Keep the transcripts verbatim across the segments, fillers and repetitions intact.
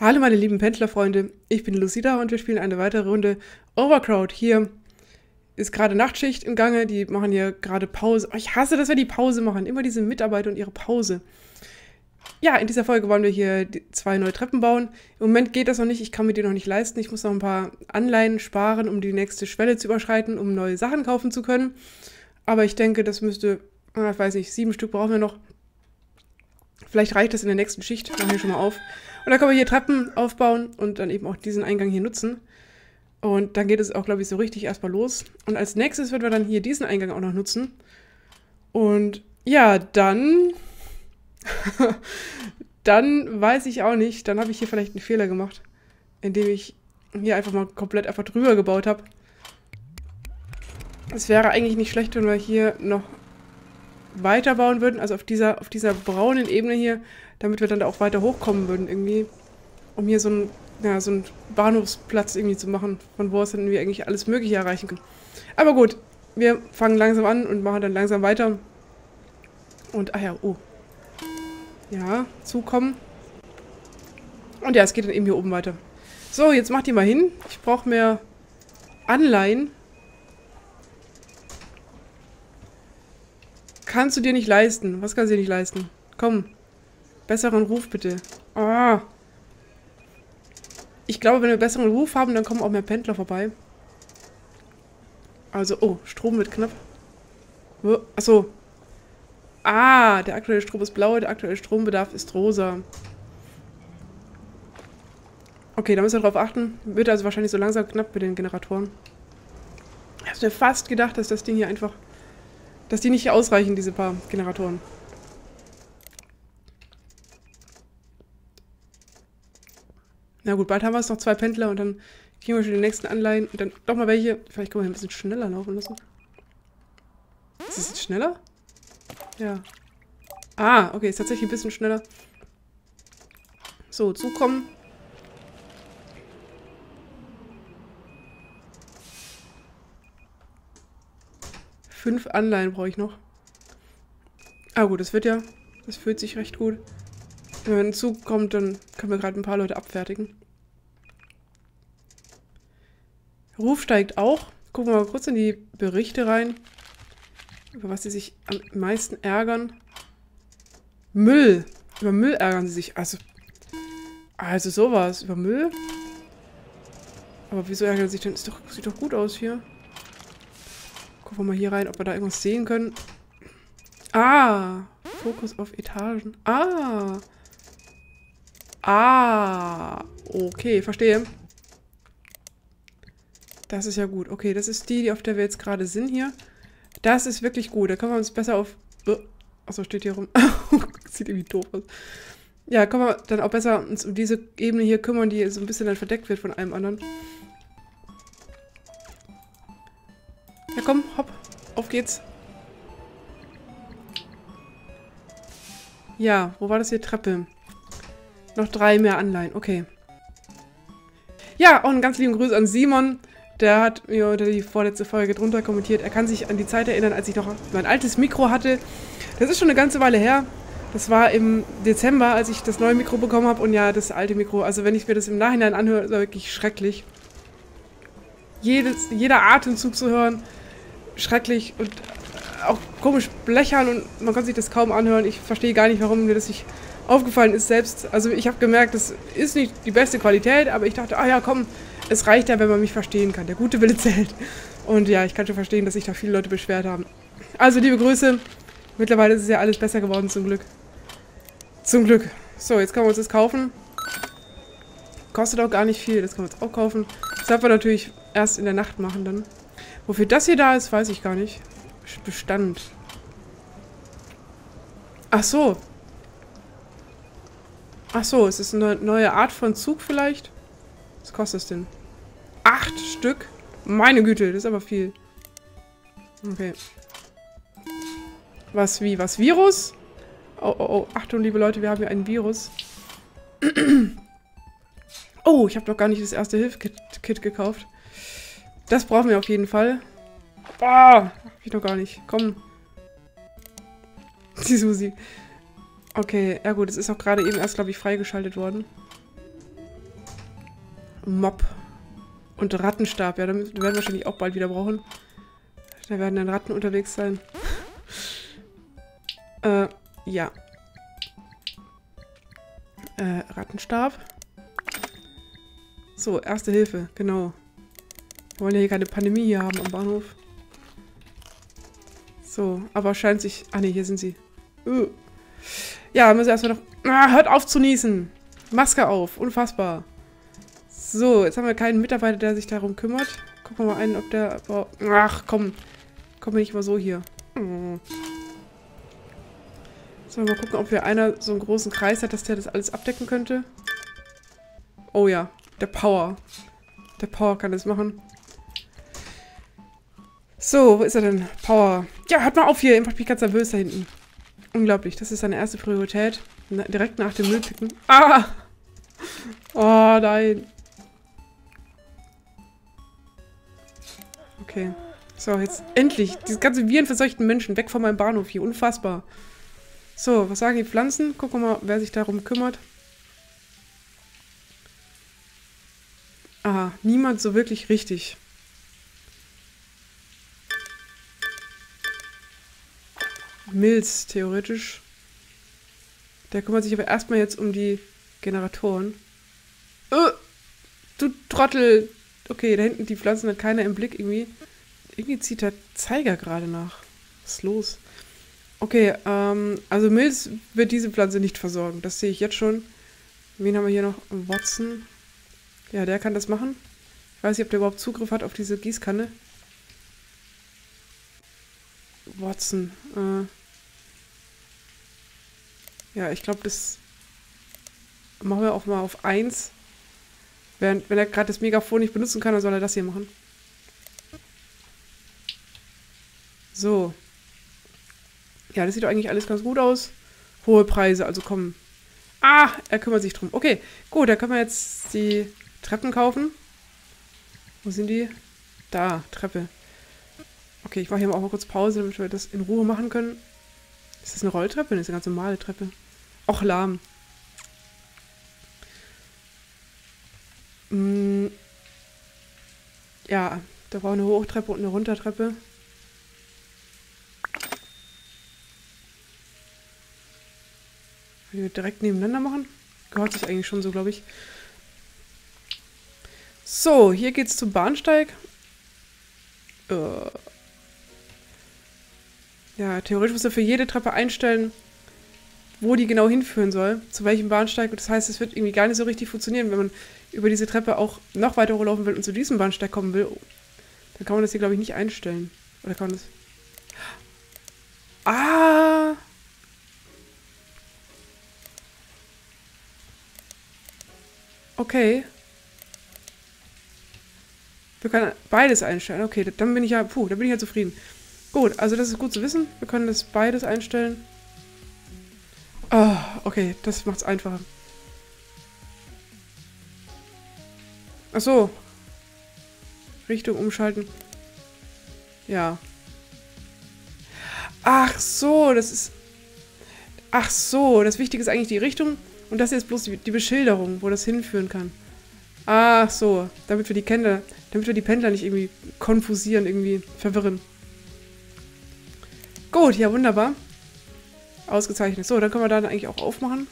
Hallo meine lieben Pendlerfreunde, ich bin Lucyda und wir spielen eine weitere Runde Overcrowd. Hier ist gerade Nachtschicht im Gange, die machen hier gerade Pause. Oh, ich hasse, dass wir die Pause machen, immer diese Mitarbeiter und ihre Pause. Ja, in dieser Folge wollen wir hier zwei neue Treppen bauen. Im Moment geht das noch nicht, ich kann mir die noch nicht leisten. Ich muss noch ein paar Anleihen sparen, um die nächste Schwelle zu überschreiten, um neue Sachen kaufen zu können. Aber ich denke, das müsste, ich weiß nicht, sieben Stück brauchen wir noch. Vielleicht reicht das in der nächsten Schicht, machen wir schon mal auf. Und dann können wir hier Treppen aufbauen und dann eben auch diesen Eingang hier nutzen. Und dann geht es auch, glaube ich, so richtig erstmal los. Und als nächstes werden wir dann hier diesen Eingang auch noch nutzen. Und ja, dann... dann weiß ich auch nicht. Dann habe ich hier vielleicht einen Fehler gemacht, indem ich hier einfach mal komplett einfach drüber gebaut habe. Es wäre eigentlich nicht schlecht, wenn wir hier noch weiterbauen würden, also auf dieser, auf dieser braunen Ebene hier, damit wir dann da auch weiter hochkommen würden irgendwie, um hier so einen, ja, so einen Bahnhofsplatz irgendwie zu machen, von wo aus dann wir eigentlich alles Mögliche erreichen können. Aber gut, wir fangen langsam an und machen dann langsam weiter. Und, ach ja, oh. Ja, zukommen. Und ja, es geht dann eben hier oben weiter. So, jetzt macht die mal hin. Ich brauche mehr Anleihen. Kannst du dir nicht leisten. Was kannst du dir nicht leisten? Komm. Besseren Ruf bitte. Ah. Ich glaube, wenn wir besseren Ruf haben, dann kommen auch mehr Pendler vorbei. Also, oh, Strom wird knapp. Achso. Ah, der aktuelle Strom ist blau, der aktuelle Strombedarf ist rosa. Okay, da müssen wir drauf achten. Wird also wahrscheinlich so langsam knapp mit den Generatoren. Ich habe mir fast gedacht, dass das Ding hier einfach... dass die nicht ausreichen, diese paar Generatoren. Na gut, bald haben wir es noch zwei Pendler und dann kriegen wir schon die nächsten Anleihen. Und dann doch mal welche. Vielleicht können wir ein bisschen schneller laufen lassen. Ist es jetzt schneller? Ja. Ah, okay, ist tatsächlich ein bisschen schneller. So, zukommen. Fünf Anleihen brauche ich noch. Ah gut, das wird ja... das fühlt sich recht gut. Wenn ein Zug kommt, dann können wir gerade ein paar Leute abfertigen. Ruf steigt auch. Gucken wir mal kurz in die Berichte rein. Über was sie sich am meisten ärgern. Müll. Über Müll ärgern sie sich. Also, also sowas. Über Müll. Aber wieso ärgern sie sich denn? Ist doch, sieht doch gut aus hier. Gucken wir mal hier rein, ob wir da irgendwas sehen können. Ah! Fokus auf Etagen. Ah! Ah! Okay, verstehe. Das ist ja gut. Okay, das ist die, auf der wir jetzt gerade sind hier. Das ist wirklich gut. Da können wir uns besser auf... Achso, steht hier rum. Sieht irgendwie doof aus. Ja, können wir dann auch besser uns um diese Ebene hier kümmern, die so ein bisschen dann verdeckt wird von allem anderen. Ja komm, hopp, auf geht's. Ja, wo war das hier? Treppe. Noch drei mehr Anleihen, okay. Ja, auch einen ganz lieben Gruß an Simon. Der hat mir unter die vorletzte Folge drunter kommentiert. Er kann sich an die Zeit erinnern, als ich noch mein altes Mikro hatte. Das ist schon eine ganze Weile her. Das war im Dezember, als ich das neue Mikro bekommen habe. Und ja, das alte Mikro, also wenn ich mir das im Nachhinein anhöre, ist das wirklich schrecklich. Jedes, jeder Atemzug zu hören, schrecklich und auch komisch blechern und man kann sich das kaum anhören. Ich verstehe gar nicht, warum mir das nicht aufgefallen ist selbst. Also ich habe gemerkt, das ist nicht die beste Qualität, aber ich dachte, ah ja, komm, es reicht ja, wenn man mich verstehen kann. Der gute Wille zählt. Und ja, ich kann schon verstehen, dass sich da viele Leute beschwert haben. Also liebe Grüße. Mittlerweile ist es ja alles besser geworden, zum Glück. Zum Glück. So, jetzt können wir uns das kaufen. Kostet auch gar nicht viel, das können wir uns auch kaufen. Das werden wir natürlich erst in der Nacht machen dann. Wofür das hier da ist, weiß ich gar nicht. Bestand. Ach so. Ach so, ist es eine neue Art von Zug vielleicht? Was kostet es denn? Acht Stück? Meine Güte, das ist aber viel. Okay. Was wie? Was? Virus? Oh, oh, oh. Achtung, liebe Leute, wir haben hier ein Virus. Oh, ich habe noch gar nicht das erste Hilf-Kit gekauft. Das brauchen wir auf jeden Fall. Ah, hab ich noch gar nicht. Komm. Die Susi. Okay, ja gut, es ist auch gerade eben erst, glaube ich, freigeschaltet worden. Mob. Und Rattenstab. Ja, damit werden wir wahrscheinlich auch bald wieder brauchen. Da werden dann Ratten unterwegs sein. äh, ja. Äh, Rattenstab. So, Erste Hilfe, genau. Wir wollen ja hier keine Pandemie hier haben am Bahnhof. So, aber scheint sich... Ah ne, hier sind sie. Uh. Ja, müssen wir erstmal noch... Ah, hört auf zu niesen! Maske auf, unfassbar. So, jetzt haben wir keinen Mitarbeiter, der sich darum kümmert. Gucken wir mal einen, ob der... Ach, komm. Komm mir nicht mal so hier. Hm. Sollen wir mal gucken, ob wir einer so einen großen Kreis hat, dass der das alles abdecken könnte. Oh ja, der Power. Der Power kann das machen. So, wo ist er denn? Power. Ja, hört mal auf hier. Ich bin ganz nervös da hinten. Unglaublich. Das ist seine erste Priorität. Na, direkt nach dem Müllpicken. Ah! Oh, nein. Okay. So, jetzt endlich. Diese ganzen virenverseuchten Menschen. Weg von meinem Bahnhof hier. Unfassbar. So, was sagen die Pflanzen? Gucken wir mal, wer sich darum kümmert. Aha. Niemand so wirklich richtig. Milz, theoretisch. Der kümmert sich aber erstmal jetzt um die Generatoren. Oh, du Trottel! Okay, da hinten die Pflanzen hat keiner im Blick irgendwie. Irgendwie zieht der Zeiger gerade nach. Was ist los? Okay, ähm, also Milz wird diese Pflanze nicht versorgen. Das sehe ich jetzt schon. Wen haben wir hier noch? Watson. Ja, der kann das machen. Ich weiß nicht, ob der überhaupt Zugriff hat auf diese Gießkanne. Watson. Äh. Ja, ich glaube, das machen wir auch mal auf eins. Während, wenn er gerade das Megafon nicht benutzen kann, dann soll er das hier machen. So. Ja, das sieht doch eigentlich alles ganz gut aus. Hohe Preise, also kommen. Ah, er kümmert sich drum. Okay, gut, da können wir jetzt die Treppen kaufen. Wo sind die? Da, Treppe. Okay, ich mache hier mal auch mal kurz Pause, damit wir das in Ruhe machen können. Ist das eine Rolltreppe? Das ist eine ganz normale Treppe. Och, lahm. Mm. Ja, da brauchen wir eine Hochtreppe und eine Runtertreppe. Wollen wir direkt nebeneinander machen? Gehört sich eigentlich schon so, glaube ich. So, hier geht's zum Bahnsteig. Äh... Ja, theoretisch muss er für jede Treppe einstellen, wo die genau hinführen soll, zu welchem Bahnsteig. Und das heißt, es wird irgendwie gar nicht so richtig funktionieren, wenn man über diese Treppe auch noch weiter hochlaufen will und zu diesem Bahnsteig kommen will. Dann kann man das hier, glaube ich, nicht einstellen. Oder kann man das... Ah! Okay. Wir können beides einstellen. Okay, dann bin ich ja... Puh, dann bin ich ja zufrieden. Gut, also das ist gut zu wissen. Wir können das beides einstellen. Oh, okay, das macht's einfacher. Ach so. Richtung umschalten. Ja. Ach so, das ist... Ach so, das Wichtige ist eigentlich die Richtung. Und das hier ist bloß die, die Beschilderung, wo das hinführen kann. Ach so, damit wir die Pendler, damit wir die Pendler nicht irgendwie konfusieren, irgendwie verwirren. Gut, ja, wunderbar. Ausgezeichnet. So, dann können wir dann eigentlich auch aufmachen.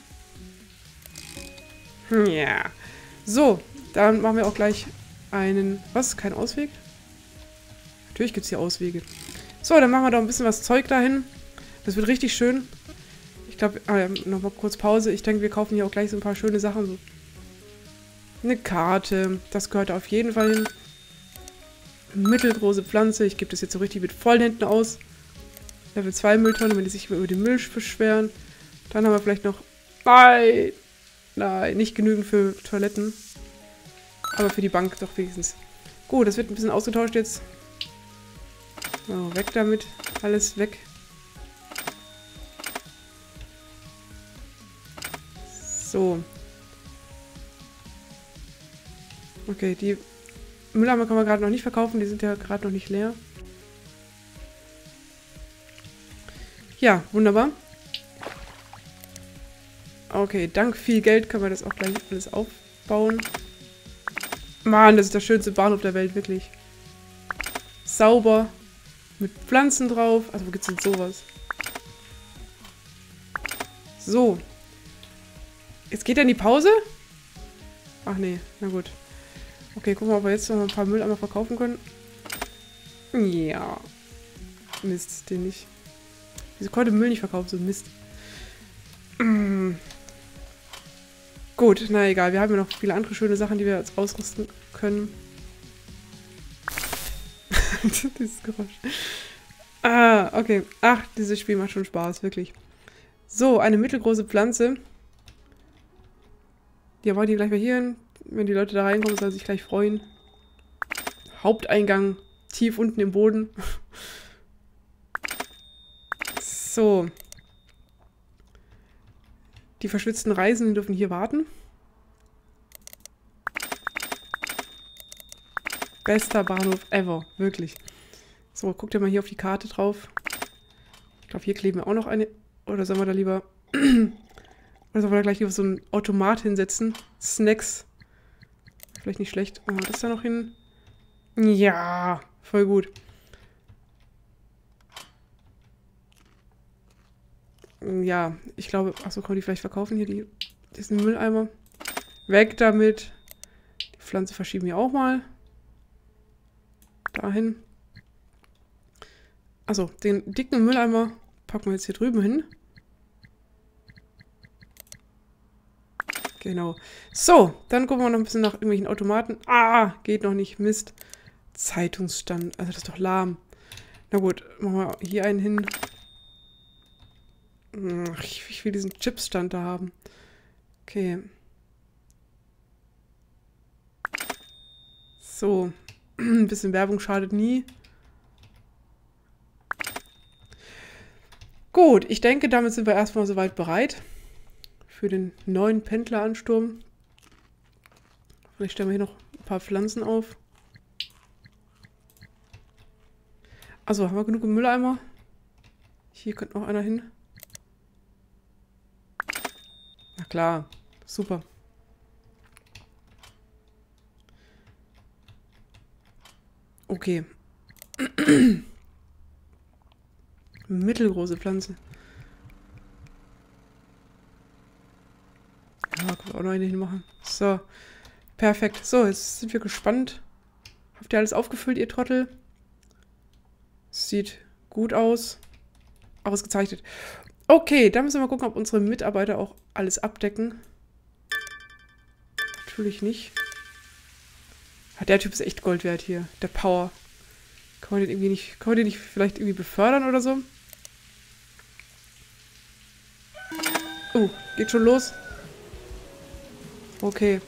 Ja. So, dann machen wir auch gleich einen... Was? Kein Ausweg? Natürlich gibt es hier Auswege. So, dann machen wir doch ein bisschen was Zeug dahin. Das wird richtig schön. Ich glaube... Ah ja, nochmal kurz Pause. Ich denke, wir kaufen hier auch gleich so ein paar schöne Sachen. So. Eine Karte. Das gehört auf jeden Fall hin. Mittelgroße Pflanze. Ich gebe das jetzt so richtig mit vollen Händen aus. Level zwei Mülltonnen, wenn die sich über den Müll beschweren. Dann haben wir vielleicht noch... Nein! Nein, nicht genügend für Toiletten. Aber für die Bank doch wenigstens. Gut, das wird ein bisschen ausgetauscht jetzt. So, weg damit. Alles weg. So. Okay, die Mülleimer können wir gerade noch nicht verkaufen. Die sind ja gerade noch nicht leer. Ja, wunderbar. Okay, dank viel Geld können wir das auch gleich alles aufbauen. Mann, das ist der schönste Bahnhof der Welt, wirklich. Sauber. Mit Pflanzen drauf. Also, wo gibt's denn sowas? So. Jetzt geht er in die Pause? Ach nee, na gut. Okay, gucken wir, ob wir jetzt noch ein paar Mülleimer verkaufen können. Ja. Mist, den nicht. Wieso konnte Müll nicht verkauft? So Mist. Mm. Gut, na egal. Wir haben ja noch viele andere schöne Sachen, die wir jetzt ausrüsten können. Dieses Geräusch. Ah, okay. Ach, dieses Spiel macht schon Spaß, wirklich. So, eine mittelgroße Pflanze. Die wollen die gleich mal hier hin. Wenn die Leute da reinkommen, sollen sie sich gleich freuen. Haupteingang tief unten im Boden. So. Die verschwitzten Reisenden dürfen hier warten. Bester Bahnhof ever. Wirklich. So, guckt ja mal hier auf die Karte drauf. Ich glaube, hier kleben wir auch noch eine. Oder sollen wir da lieber... Oder sollen wir da gleich lieber so einen Automat hinsetzen? Snacks. Vielleicht nicht schlecht. Oh, das da noch hin. Ja, voll gut. Ja, ich glaube... Achso, können die vielleicht verkaufen hier? Die, die ist ein Mülleimer. Weg damit. Die Pflanze verschieben wir auch mal. Dahin. Achso, den dicken Mülleimer packen wir jetzt hier drüben hin. Genau. So, dann gucken wir noch ein bisschen nach irgendwelchen Automaten. Ah, geht noch nicht. Mist. Zeitungsstand. Also das ist doch lahm. Na gut, machen wir hier einen hin. Ach, ich will diesen Chipsstand da haben. Okay. So. Ein bisschen Werbung schadet nie. Gut, ich denke, damit sind wir erstmal soweit bereit. Für den neuen Pendleransturm. Vielleicht stellen wir hier noch ein paar Pflanzen auf. Also, haben wir genug im Mülleimer? Hier könnte noch einer hin. Na klar, super. Okay. Mittelgroße Pflanze. Ja, können wir auch noch eine hinmachen. So, perfekt. So, jetzt sind wir gespannt. Habt ihr alles aufgefüllt, ihr Trottel? Sieht gut aus. Ausgezeichnet. Okay, dann müssen wir mal gucken, ob unsere Mitarbeiter auch alles abdecken. Natürlich nicht. Der Typ ist echt Gold wert hier. Der Power. Kann man den irgendwie nicht, kann man den nicht vielleicht irgendwie befördern oder so? Oh, uh, geht schon los. Okay.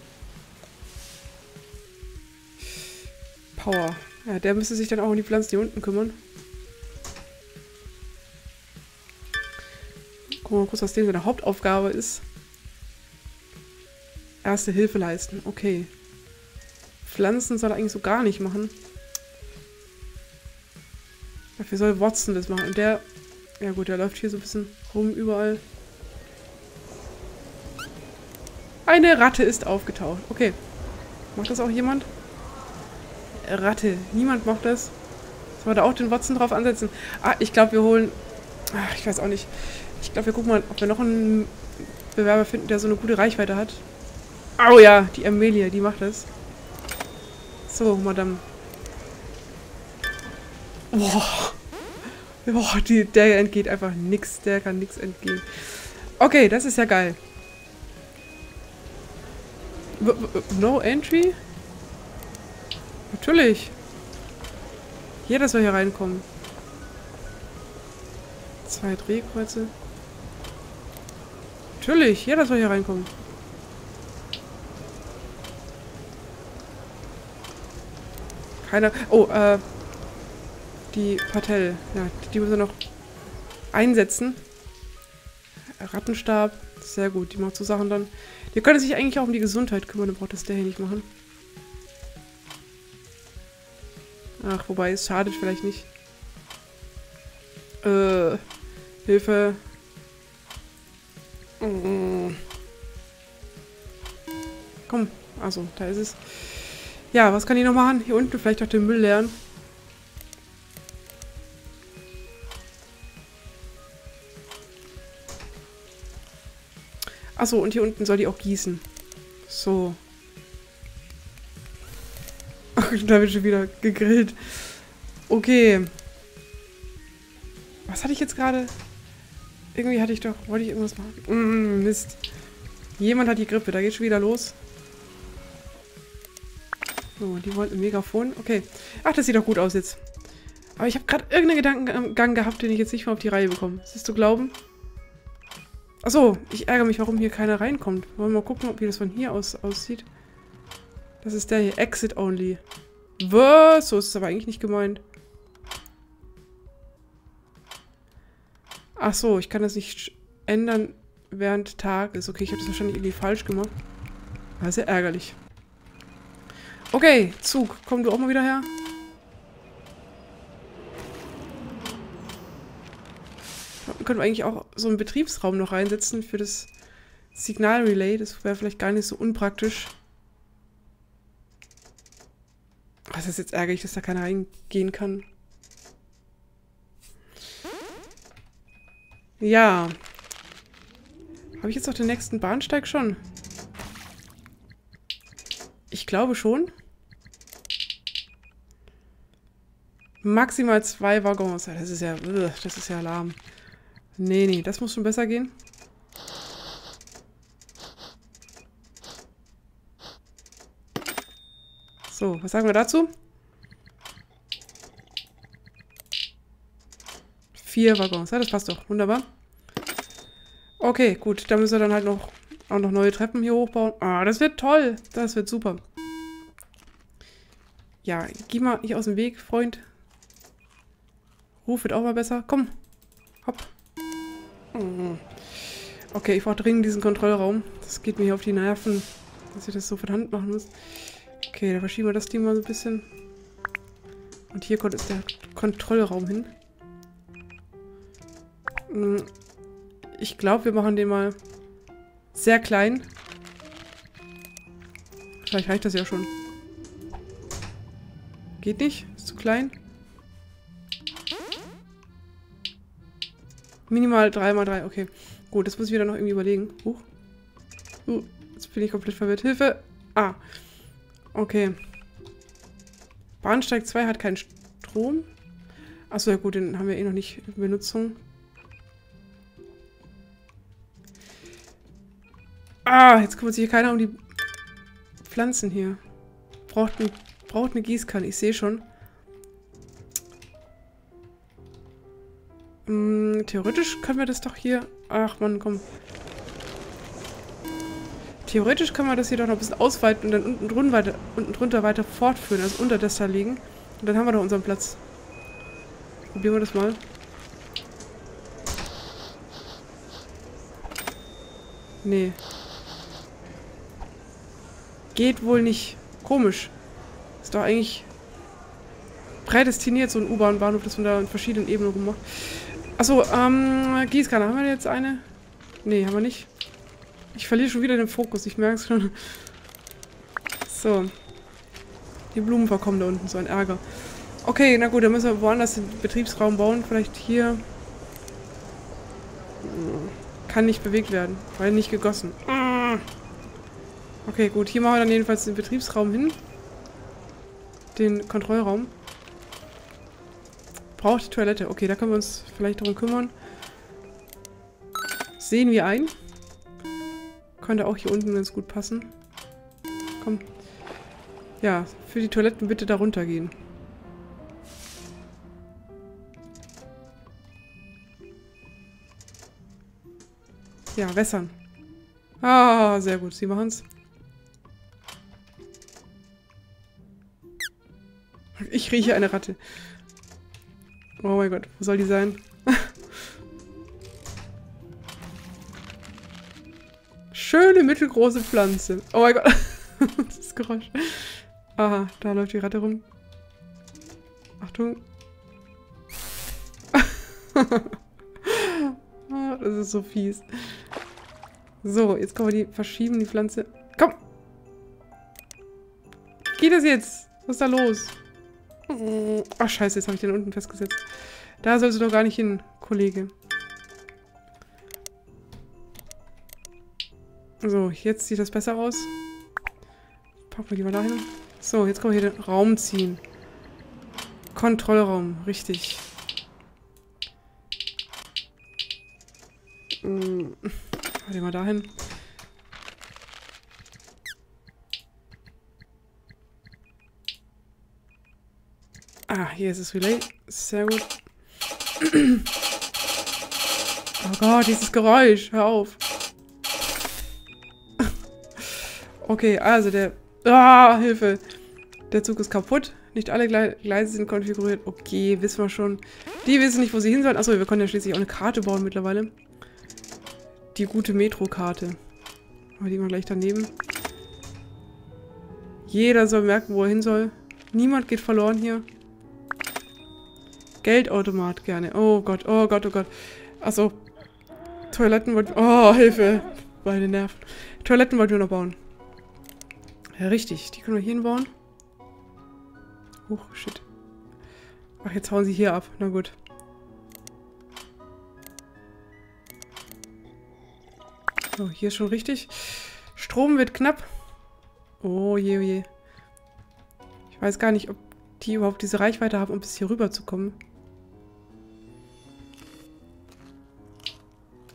Power. Ja, der müsste sich dann auch um die Pflanzen hier unten kümmern. Gucken wir mal kurz, was dem seine Hauptaufgabe ist. Erste Hilfe leisten. Okay. Pflanzen soll er eigentlich so gar nicht machen. Dafür soll Watson das machen. Und der, ja gut, der läuft hier so ein bisschen rum überall. Eine Ratte ist aufgetaucht. Okay. Macht das auch jemand? Ratte. Niemand macht das. Sollen wir da auch den Watson drauf ansetzen? Ah, ich glaube, wir holen... Ach, ich weiß auch nicht. Ich glaube, wir gucken mal, ob wir noch einen Bewerber finden, der so eine gute Reichweite hat. Oh ja, die Amelia, die macht das. So, Madame. Boah. Boah, die, der entgeht einfach nix. Der kann nix entgehen. Okay, das ist ja geil. No entry? Natürlich. Hier, dass wir hier reinkommen. Zwei Drehkreuze. Natürlich, hier, dass wir hier reinkommen. Keiner. Oh, äh. Die Partell. Ja, die müssen wir noch einsetzen. Rattenstab. Sehr gut. Die macht so Sachen dann. Die können sich eigentlich auch um die Gesundheit kümmern. Dann braucht das der hier nicht machen. Ach, wobei, es schadet vielleicht nicht. Äh. Hilfe. Komm. Also, da ist es. Ja, was kann ich noch machen? Hier unten vielleicht auch den Müll leeren. Achso, und hier unten soll die auch gießen. So. Ach, da wird schon wieder gegrillt. Okay. Was hatte ich jetzt gerade? Irgendwie hatte ich doch... Wollte ich irgendwas machen? Mm, Mist. Jemand hat die Grippe. Da geht schon wieder los. So, die wollten ein Megafon. Okay. Ach, das sieht doch gut aus jetzt. Aber ich habe gerade irgendeinen Gedankengang gehabt, den ich jetzt nicht mehr auf die Reihe bekomme. Ist das zu glauben? Achso, ich ärgere mich, warum hier keiner reinkommt. Wollen wir mal gucken, ob wie das von hier aus aussieht. Das ist der hier. Exit only. Was? So ist es aber eigentlich nicht gemeint. Achso, ich kann das nicht ändern, während Tag ist. Okay, ich habe das wahrscheinlich irgendwie falsch gemacht. Das ist ja ärgerlich. Okay, Zug. Komm du auch mal wieder her. Können wir eigentlich auch so einen Betriebsraum noch reinsetzen für das Signalrelay. Das wäre vielleicht gar nicht so unpraktisch. Das ist jetzt ärgerlich, dass da keiner reingehen kann. Ja. Habe ich jetzt noch den nächsten Bahnsteig schon? Ich glaube schon. Maximal zwei Waggons. Das ist ja, das ist ja Alarm. Nee, nee, das muss schon besser gehen. So, was sagen wir dazu? Vier Waggons, ja, das passt doch. Wunderbar. Okay, gut, da müssen wir dann halt noch, auch noch neue Treppen hier hochbauen. Ah, das wird toll. Das wird super. Ja, geh mal nicht aus dem Weg, Freund. Ruf wird auch mal besser. Komm, hopp. Okay, ich brauche dringend diesen Kontrollraum. Das geht mir hier auf die Nerven, dass ich das so von Hand machen muss. Okay, da verschieben wir das Ding mal so ein bisschen. Und hier kommt jetzt der Kontrollraum hin. Ich glaube, wir machen den mal sehr klein. Vielleicht reicht das ja schon. Geht nicht? Ist zu klein? Minimal drei mal drei, okay. Gut, das muss ich wieder noch irgendwie überlegen. Huch. Uh, jetzt bin ich komplett verwirrt. Hilfe! Ah. Okay. Bahnsteig zwei hat keinen Strom. Achso, ja gut, den haben wir eh noch nicht in Benutzung. Ah, jetzt kümmert sich hier keiner um die Pflanzen hier. Braucht, ein, braucht eine Gießkanne, ich sehe schon. Theoretisch können wir das doch hier... Ach man, komm. Theoretisch können wir das hier doch noch ein bisschen ausweiten und dann unten, drun weiter, unten drunter weiter fortführen, also unter das da legen. Und dann haben wir doch unseren Platz. Probieren wir das mal. Nee. Geht wohl nicht. Komisch. Ist doch eigentlich prädestiniert, so ein U-Bahn-Bahnhof, dass man da in verschiedenen Ebenen rummacht. Achso, ähm, Gießkanne. Haben wir jetzt eine? Nee, haben wir nicht. Ich verliere schon wieder den Fokus, ich merke es schon. So. Die Blumen verkommen da unten, so ein Ärger. Okay, na gut, dann müssen wir woanders den Betriebsraum bauen. Vielleicht hier. Kann nicht bewegt werden, weil nicht gegossen. Okay, gut, hier machen wir dann jedenfalls den Betriebsraum hin. Den Kontrollraum. Braucht die Toilette. Okay, da können wir uns vielleicht darum kümmern. Sehen wir ein. Könnte auch hier unten ganz gut passen. Komm. Ja, für die Toiletten bitte da runter gehen. Ja, wässern. Ah, sehr gut. Sie machen's. Ich rieche eine Ratte. Oh mein Gott, wo soll die sein? Schöne mittelgroße Pflanze. Oh mein Gott, das ist Geräusch. Aha, da läuft die Ratte rum. Achtung. Das ist so fies. So, jetzt können wir die verschieben, die Pflanze. Komm! geht das jetzt? Was ist da los? Oh, scheiße, jetzt habe ich den unten festgesetzt. Da sollst du doch gar nicht hin, Kollege. So, jetzt sieht das besser aus. Packen wir die mal dahin. So, jetzt können wir hier den Raum ziehen. Kontrollraum, richtig. Hm. Warte mal dahin. Ah, hier ist das Relay. Sehr gut. Oh Gott, dieses Geräusch. Hör auf. Okay, also der... Ah, Hilfe. Der Zug ist kaputt. Nicht alle Gle Gleise sind konfiguriert. Okay, wissen wir schon. Die wissen nicht, wo sie hin sollen. Achso, wir können ja schließlich auch eine Karte bauen mittlerweile. Die gute Metro-Karte. Aber die mal gleich daneben. Jeder soll merken, wo er hin soll. Niemand geht verloren hier. Geldautomat gerne. Oh Gott, oh Gott, oh Gott. Achso. Toiletten wollten... Oh, Hilfe. Beide Nerven. Toiletten wollten wir noch bauen. Ja, richtig. Die können wir hier hinbauen. Huch, shit. Ach, jetzt hauen sie hier ab. Na gut. So, hier ist schon richtig. Strom wird knapp. Oh je, oh je. Ich weiß gar nicht, ob die überhaupt diese Reichweite haben, um bis hier rüber zu kommen.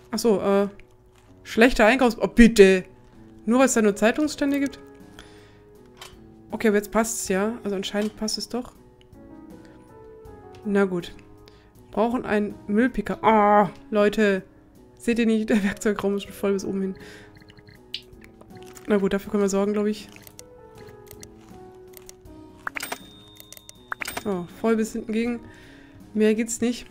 Achso, äh. Schlechter Einkaufs... Oh, bitte! Nur weil es da nur Zeitungsstände gibt? Okay, aber jetzt passt es ja. Also anscheinend passt es doch. Na gut. Brauchen einen Müllpicker. Ah, oh, Leute. Seht ihr nicht? Der Werkzeugraum ist schon voll bis oben hin. Na gut, dafür können wir sorgen, glaube ich. Oh, voll bis hinten gegen. Mehr geht's nicht.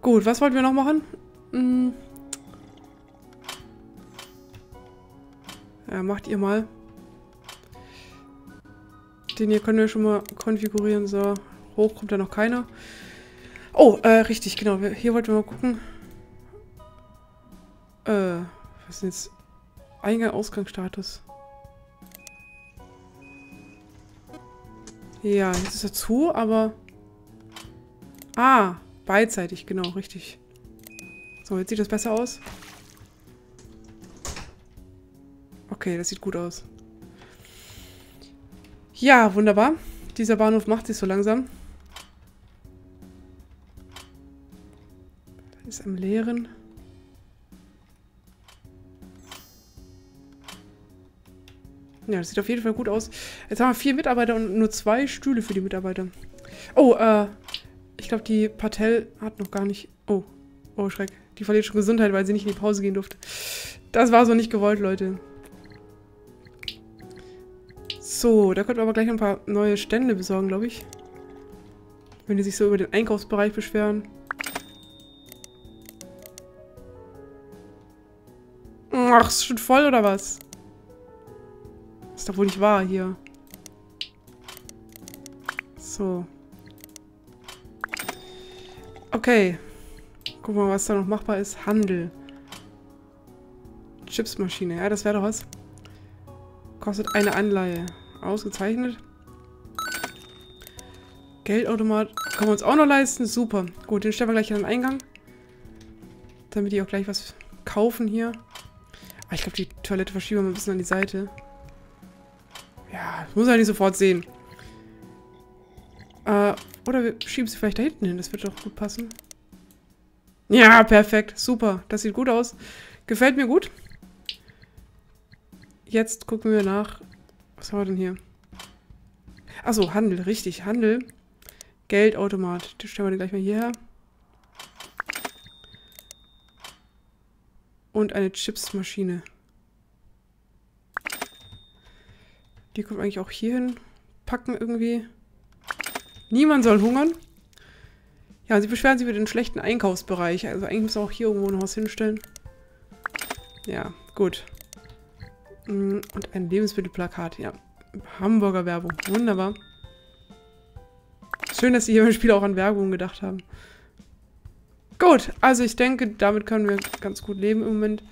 Gut, was wollten wir noch machen? Hm. Ja, macht ihr mal. Den hier können wir schon mal konfigurieren. So, hoch kommt da noch keiner. Oh, äh, richtig, genau. Hier wollten wir mal gucken. Äh, was ist denn jetzt? Eingang, Ausgangsstatus. Ja, jetzt ist er zu, aber... Ah, beidseitig, genau, richtig. So, jetzt sieht das besser aus. Okay, das sieht gut aus. Ja, wunderbar. Dieser Bahnhof macht sich so langsam. Ist am Leeren. Ja, das sieht auf jeden Fall gut aus. Jetzt haben wir vier Mitarbeiter und nur zwei Stühle für die Mitarbeiter. Oh, äh, ich glaube, die Patel hat noch gar nicht... Oh, oh Schreck. Die verliert schon Gesundheit, weil sie nicht in die Pause gehen durfte. Das war so nicht gewollt, Leute. So, da könnten wir aber gleich noch ein paar neue Stände besorgen, glaube ich. Wenn die sich so über den Einkaufsbereich beschweren. Ach, ist schon voll, oder was? Ist doch wohl nicht wahr hier. So. Okay. Gucken wir mal, was da noch machbar ist. Handel. Chipsmaschine. Ja, das wäre doch was. Kostet eine Anleihe. Ausgezeichnet. Geldautomat. Können wir uns auch noch leisten. Super. Gut, den stellen wir gleich an den Eingang. Damit die auch gleich was kaufen hier. Ah, ich glaube, die Toilette verschieben wir mal ein bisschen an die Seite. Ja, das muss ja nicht sofort sehen. Äh, oder wir schieben sie vielleicht da hinten hin. Das wird doch gut passen. Ja, perfekt. Super. Das sieht gut aus. Gefällt mir gut. Jetzt gucken wir nach... Was haben wir denn hier? Achso, Handel. Richtig, Handel. Geldautomat. Den stellen wir den gleich mal hierher. Und eine Chipsmaschine. Die kommt eigentlich auch hier hin. Packen irgendwie. Niemand soll hungern. Ja, sie beschweren sich über den schlechten Einkaufsbereich. Also eigentlich müssen wir auch hier irgendwo ein Haus hinstellen. Ja, gut. Und ein Lebensmittelplakat, ja. Hamburger Werbung, wunderbar. Schön, dass sie hier im Spiel auch an Werbung gedacht haben. Gut, also ich denke, damit können wir ganz gut leben im Moment.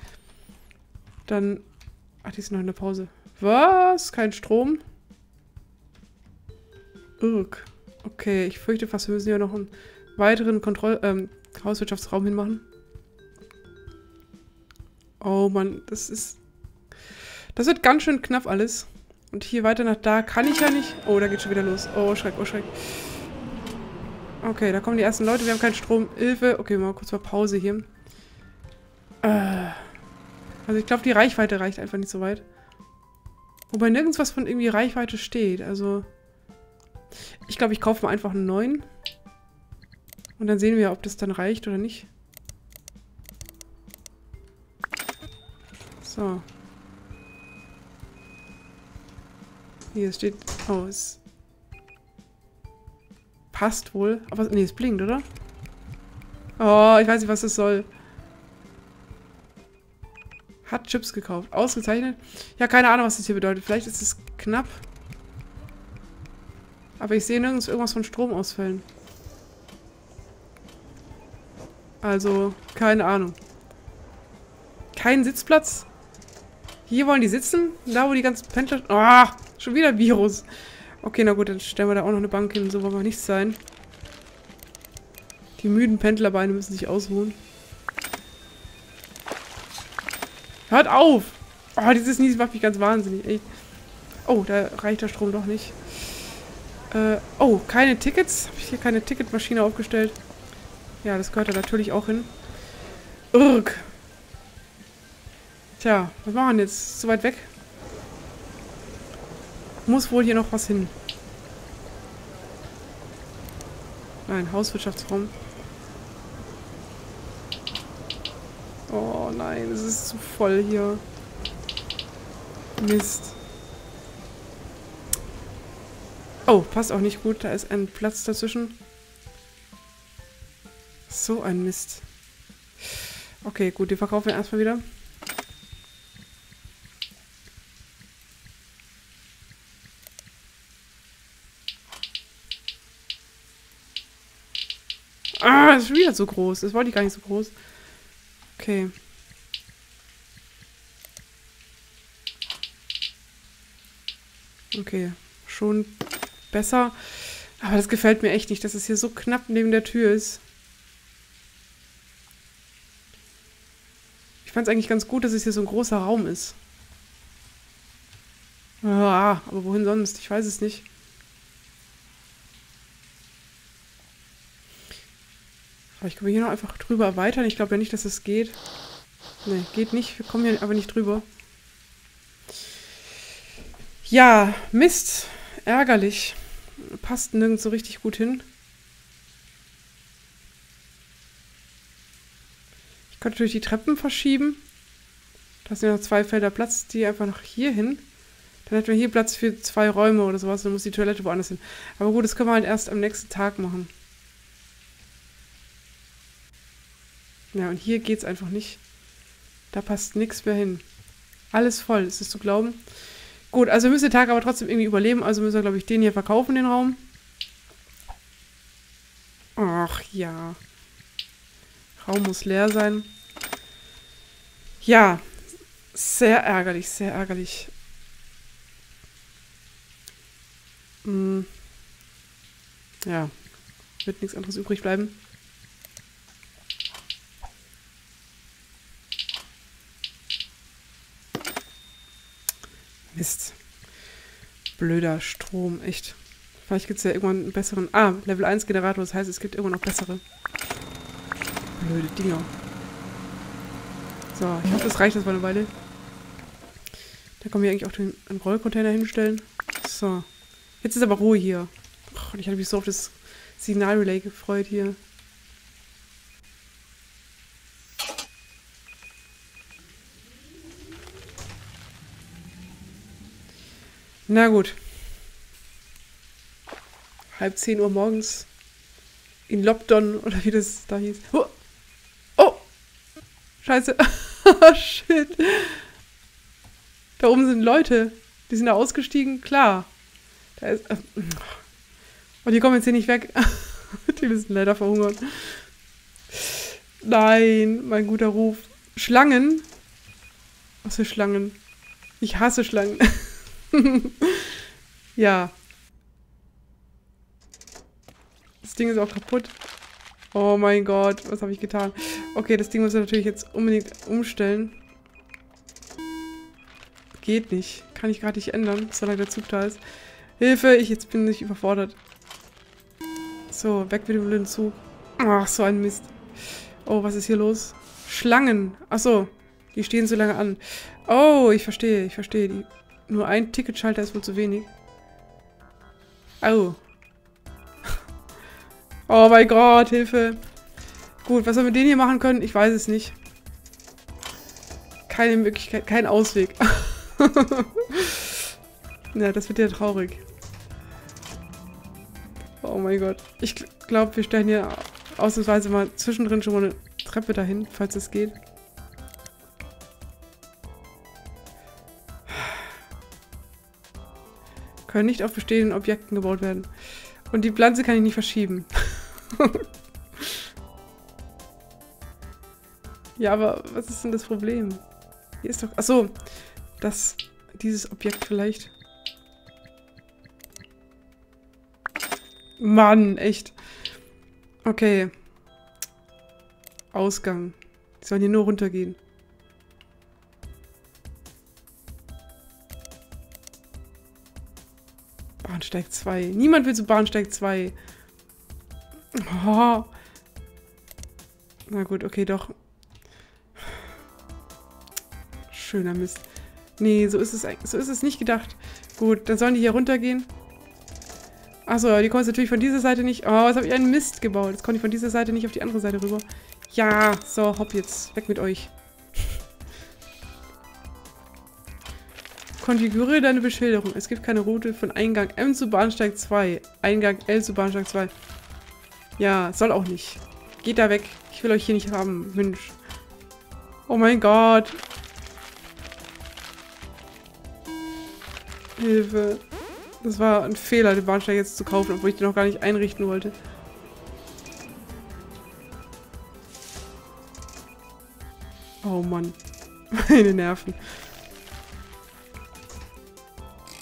Dann Ach, die ist noch in der Pause. Was? Kein Strom? Irk. Okay, ich fürchte fast, wir müssen ja noch einen weiteren Kontroll ähm, Hauswirtschaftsraum hinmachen. Oh Mann, das ist... Das wird ganz schön knapp alles. Und hier weiter nach da kann ich ja nicht... Oh, da geht schon wieder los. Oh, Schreck, oh, Schreck. Okay, da kommen die ersten Leute. Wir haben keinen Strom. Hilfe. Okay, mal kurz mal Pause hier. Äh... Also ich glaube, die Reichweite reicht einfach nicht so weit. Wobei nirgends was von irgendwie Reichweite steht. Also ich glaube, ich kaufe mal einfach einen neuen. Und dann sehen wir, ob das dann reicht oder nicht. So. Hier steht... Oh, es passt wohl. Aber nee, es blinkt, oder? Oh, ich weiß nicht, was das soll. Hat Chips gekauft. Ausgezeichnet. Ja, keine Ahnung, was das hier bedeutet. Vielleicht ist es knapp. Aber ich sehe nirgends irgendwas von Stromausfällen. Also, keine Ahnung. Kein Sitzplatz. Hier wollen die sitzen. Da, wo die ganzen Pendler... Ah, oh, schon wieder Virus. Okay, na gut, dann stellen wir da auch noch eine Bank hin. So wollen wir nicht sein. Die müden Pendlerbeine müssen sich ausruhen. Hört auf! Oh, dieses Niesen macht mich ganz wahnsinnig, echt. Oh, da reicht der Strom doch nicht. Äh, oh, keine Tickets? Habe ich hier keine Ticketmaschine aufgestellt? Ja, das gehört da natürlich auch hin. Urg! Tja, was machen wir jetzt? So weit weg? Muss wohl hier noch was hin. Nein, Hauswirtschaftsraum. Oh nein, es ist zu voll hier. Mist. Oh, passt auch nicht gut. Da ist ein Platz dazwischen. So ein Mist. Okay, gut, die verkaufen wir erstmal wieder. Ah, das ist wieder so groß. Das wollte ich gar nicht so groß. Okay. Okay, schon besser. Aber das gefällt mir echt nicht, dass es hier so knapp neben der Tür ist. Ich fand es eigentlich ganz gut, dass es hier so ein großer Raum ist. Ah, aber wohin sonst? Ich weiß es nicht. Aber ich komme hier noch einfach drüber erweitern. Ich glaube ja nicht, dass es geht. Ne, geht nicht. Wir kommen hier aber nicht drüber. Ja, Mist. Ärgerlich. Passt nirgends so richtig gut hin. Ich könnte natürlich die Treppen verschieben. Da sind ja noch zwei Felder Platz, die einfach noch hier hin. Dann hätten wir hier Platz für zwei Räume oder sowas. Dann muss die Toilette woanders hin. Aber gut, das können wir halt erst am nächsten Tag machen. Ja, und hier geht's einfach nicht. Da passt nichts mehr hin. Alles voll, ist es zu glauben. Gut, also wir müssen den Tag aber trotzdem irgendwie überleben. Also müssen wir, glaube ich, den hier verkaufen, den Raum. Ach ja. Raum muss leer sein. Ja, sehr ärgerlich, sehr ärgerlich. Hm. Ja, wird nichts anderes übrig bleiben. Mist. Blöder Strom, echt. Vielleicht gibt es ja irgendwann einen besseren... Ah, Level eins Generator, das heißt, es gibt irgendwann noch bessere. Blöde Dinger. So, ich hoffe, das reicht jetzt mal eine Weile. Da können wir eigentlich auch den Rollcontainer hinstellen. So. Jetzt ist aber Ruhe hier. Och, ich hatte mich so auf das Signalrelay gefreut hier. Na gut. Halb zehn Uhr morgens in Lobdon oder wie das da hieß. Oh! Oh! Scheiße. Shit. Da oben sind Leute. Die sind da ausgestiegen. Klar. Da ist, äh, und die kommen jetzt hier nicht weg. Die müssen leider verhungern. Nein, mein guter Ruf. Schlangen? Was für Schlangen? Ich hasse Schlangen. Ja. Das Ding ist auch kaputt. Oh mein Gott, was habe ich getan? Okay, das Ding muss ich natürlich jetzt unbedingt umstellen. Geht nicht. Kann ich gerade nicht ändern, solange der Zug da ist. Hilfe, ich jetzt bin nicht überfordert. So, weg mit dem blöden Zug. Ach, so ein Mist. Oh, was ist hier los? Schlangen. Ach so, die stehen so lange an. Oh, ich verstehe, ich verstehe. Die, nur ein Ticketschalter ist wohl zu wenig. Au. Oh mein Gott, Hilfe. Gut, was wir mit denen hier machen können, ich weiß es nicht. Keine Möglichkeit, kein Ausweg. Ja, das wird ja traurig. Oh mein Gott. Ich glaube, wir stellen hier ausnahmsweise mal zwischendrin schon mal eine Treppe dahin, falls es geht. Können nicht auf bestehenden Objekten gebaut werden. Und die Pflanze kann ich nicht verschieben. Ja, aber was ist denn das Problem? Hier ist doch... Achso, das... Dieses Objekt vielleicht. Mann, echt. Okay. Ausgang. Die sollen hier nur runtergehen. Bahnsteig zwei. Niemand will zu Bahnsteig zwei. Oh. Na gut, okay, doch. Schöner Mist. Nee, so ist es, so ist es nicht gedacht. Gut, dann sollen die hier runtergehen. Achso, die kommen natürlich von dieser Seite nicht. Oh, jetzt habe ich einen Mist gebaut. Jetzt konnte ich von dieser Seite nicht auf die andere Seite rüber. Ja, so, hopp jetzt. Weg mit euch. Konfiguriere deine Beschilderung. Es gibt keine Route von Eingang M zu Bahnsteig zwei. Eingang L zu Bahnsteig zwei. Ja, soll auch nicht. Geht da weg. Ich will euch hier nicht haben, Mensch. Oh mein Gott. Hilfe. Das war ein Fehler, den Bahnsteig jetzt zu kaufen, obwohl ich den noch gar nicht einrichten wollte. Oh Mann. Meine Nerven.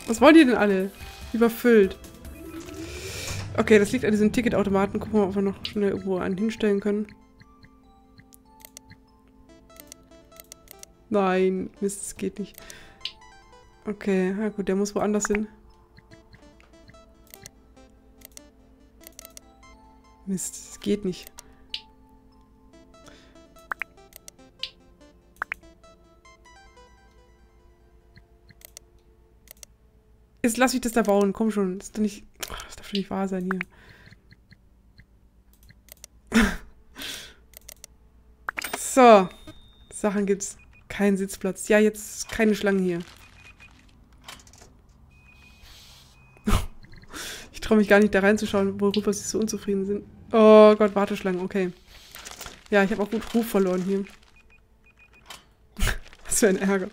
Was wollen die denn alle? Überfüllt. Okay, das liegt an diesem Ticketautomaten. Gucken wir mal, ob wir noch schnell irgendwo einen hinstellen können. Nein, Mist, es geht nicht. Okay, na gut, der muss woanders hin. Mist, es geht nicht. Jetzt lass mich das da bauen, komm schon. Das, ist doch nicht, das darf doch nicht wahr sein hier. So, Sachen gibt's. Kein Sitzplatz. Ja, jetzt keine Schlangen hier. Ich traue mich gar nicht da reinzuschauen, worüber sie so unzufrieden sind. Oh Gott, Warteschlangen, okay. Ja, ich habe auch gut Ruf verloren hier. Was für ein Ärger.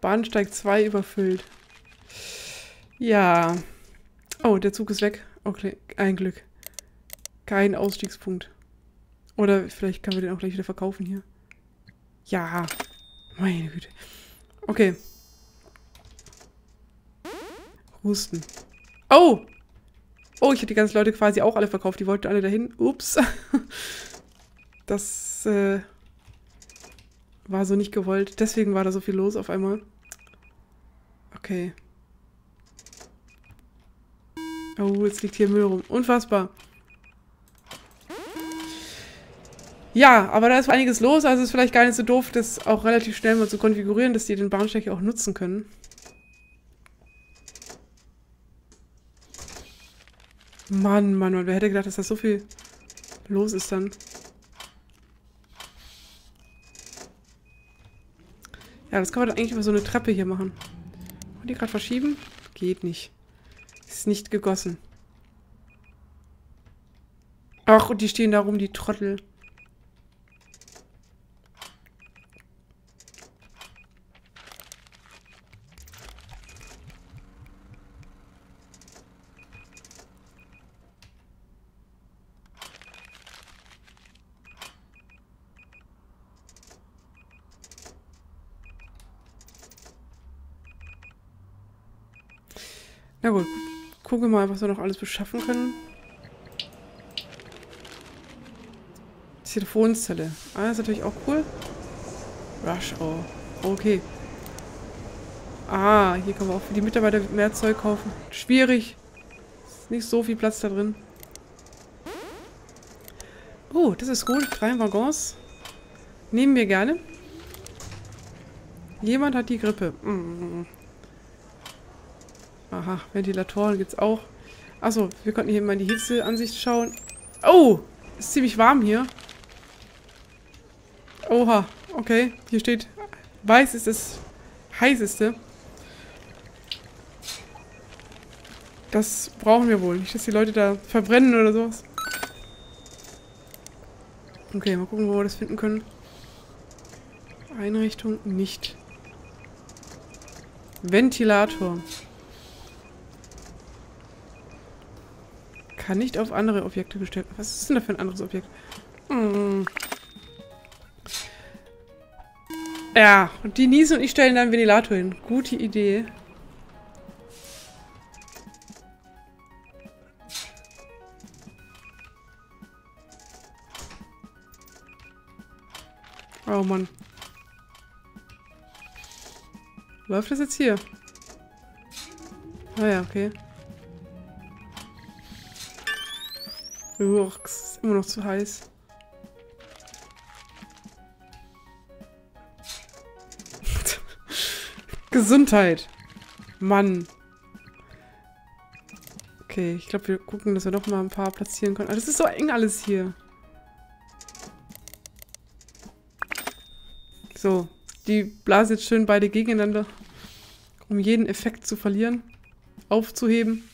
Bahnsteig zwei überfüllt. Ja. Oh, der Zug ist weg. Okay, ein Glück. Kein Ausstiegspunkt. Oder vielleicht können wir den auch gleich wieder verkaufen hier. Ja. Meine Güte. Okay. Husten. Oh! Oh, ich hätte die ganzen Leute quasi auch alle verkauft. Die wollten alle dahin. Ups. Das äh, war so nicht gewollt. Deswegen war da so viel los auf einmal. Okay. Oh, jetzt liegt hier Müll rum. Unfassbar. Ja, aber da ist einiges los. Also ist vielleicht gar nicht so doof, das auch relativ schnell mal zu konfigurieren, dass die den Bahnsteig auch nutzen können. Mann, Mann, Mann, wer hätte gedacht, dass da so viel los ist dann? Ja, das kann man dann eigentlich über so eine Treppe hier machen. Und die gerade verschieben? Geht nicht. Ist nicht gegossen. Ach, und die stehen da rum, die Trottel. Na gut, gucke mal, was wir noch alles beschaffen können. Telefonzelle. Ah, ist natürlich auch cool. Rush Hour. Okay. Ah, hier können wir auch für die Mitarbeiter mehr Zeug kaufen. Schwierig. Ist nicht so viel Platz da drin. Oh, das ist gut. Drei Waggons. Nehmen wir gerne. Jemand hat die Grippe. Mm. Aha, Ventilatoren gibt es auch. Achso, wir konnten hier mal in die Hitzeansicht schauen. Oh, ist ziemlich warm hier. Oha, okay. Hier steht, weiß ist das heißeste. Das brauchen wir wohl. Nicht, dass die Leute da verbrennen oder sowas. Okay, mal gucken, wo wir das finden können. Einrichtung nicht. Ventilator. Kann nicht auf andere Objekte gestellt werden. Was ist denn da für ein anderes Objekt? Hm. Ja, und die Niese und ich stellen da einen Ventilator hin. Gute Idee. Oh Mann. Läuft das jetzt hier? Ah ja, okay. Uch, ist immer noch zu heiß. Gesundheit. Mann. Okay, ich glaube, wir gucken, dass wir noch mal ein paar platzieren können. Aber das ist so eng alles hier. So, die blasen jetzt schön beide gegeneinander, um jeden Effekt zu verlieren, aufzuheben.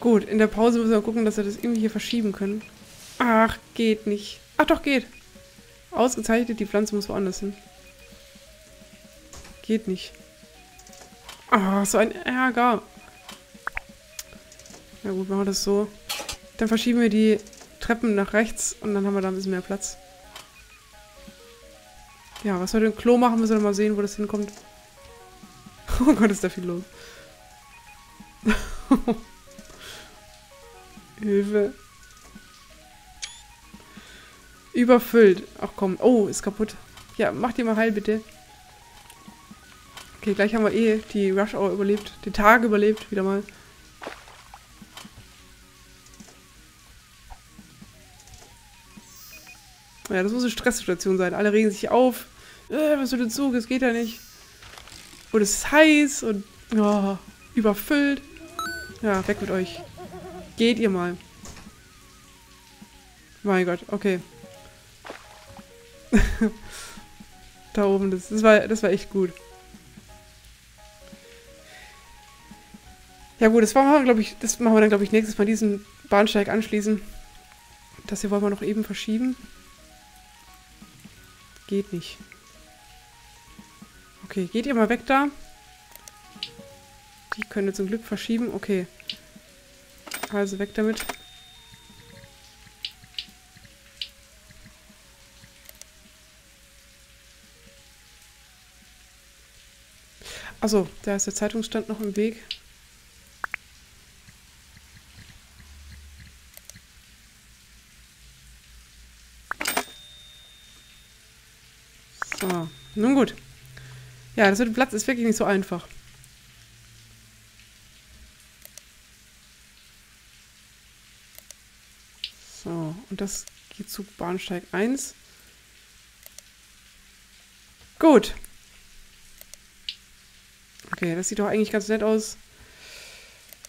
Gut, in der Pause müssen wir gucken, dass wir das irgendwie hier verschieben können. Ach, geht nicht. Ach doch, geht. Ausgezeichnet, die Pflanze muss woanders hin. Geht nicht. Ah, so ein Ärger. Na gut, machen wir das so. Dann verschieben wir die Treppen nach rechts und dann haben wir da ein bisschen mehr Platz. Ja, was wir mit dem Klo machen, müssen wir mal sehen, wo das hinkommt. Oh Gott, ist da viel los. Hilfe. Überfüllt. Ach komm. Oh, ist kaputt. Ja, mach die mal heil, bitte. Okay, gleich haben wir eh die Rush Hour überlebt. Den Tag überlebt, wieder mal. Ja, das muss eine Stresssituation sein. Alle regen sich auf. Äh, was für den Zug? Es geht ja nicht. Und es ist heiß und oh, überfüllt. Ja, weg mit euch. Geht ihr mal. Mein Gott, okay. Da oben, das, das, war, das war echt gut. Ja gut, das machen wir, glaube ich, das machen wir dann, glaube ich, nächstes Mal diesen Bahnsteig anschließen. Das hier wollen wir noch eben verschieben. Geht nicht. Okay, geht ihr mal weg da. Die können wir zum Glück verschieben. Okay. Also weg damit. Achso, da ist der Zeitungsstand noch im Weg. So, nun gut. Ja, das mit dem Platz ist wirklich nicht so einfach. Das geht zu Bahnsteig eins. Gut. Okay, das sieht doch eigentlich ganz nett aus.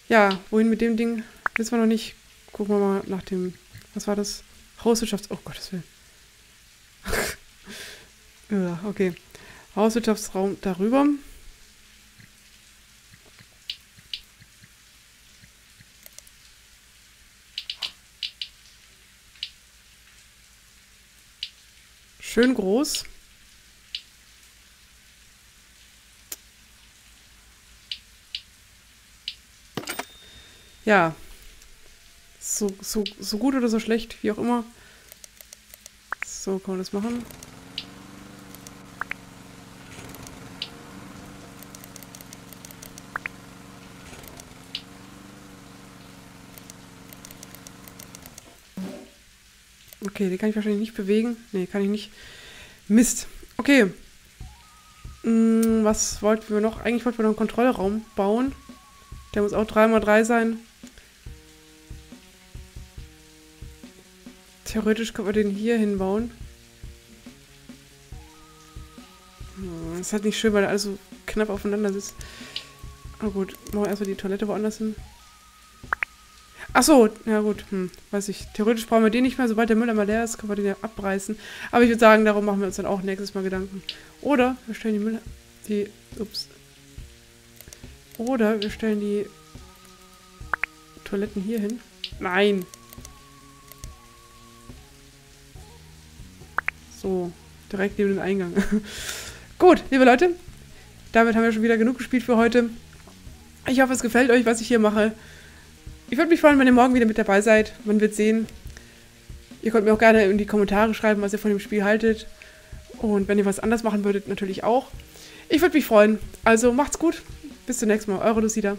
Ja, wohin mit dem Ding? Wissen wir noch nicht. Gucken wir mal nach dem... Was war das? Hauswirtschafts... Oh, Gottes Willen. Ja, okay. Hauswirtschaftsraum darüber. Schön groß. Ja. So, so, so gut oder so schlecht, wie auch immer. So, kann man das machen. Okay, den kann ich wahrscheinlich nicht bewegen. Nee, kann ich nicht. Mist. Okay. Hm, was wollten wir noch? Eigentlich wollten wir noch einen Kontrollraum bauen. Der muss auch drei mal drei sein. Theoretisch können wir den hier hinbauen. Das ist halt nicht schön, weil er alles so knapp aufeinander sitzt. Na gut, machen wir erstmal die Toilette woanders hin. Achso, ja gut, hm, weiß ich. Theoretisch brauchen wir den nicht mehr. Sobald der Müll einmal leer ist, können wir den ja abreißen. Aber ich würde sagen, darum machen wir uns dann auch nächstes Mal Gedanken. Oder wir stellen die Müll... Die... Ups. Oder wir stellen die... Toiletten hier hin. Nein! So, direkt neben dem Eingang. Gut, liebe Leute, damit haben wir schon wieder genug gespielt für heute. Ich hoffe, es gefällt euch, was ich hier mache. Ich würde mich freuen, wenn ihr morgen wieder mit dabei seid. Man wird sehen. Ihr könnt mir auch gerne in die Kommentare schreiben, was ihr von dem Spiel haltet. Und wenn ihr was anders machen würdet, natürlich auch. Ich würde mich freuen. Also macht's gut. Bis zum nächsten Mal. Eure Lucyda.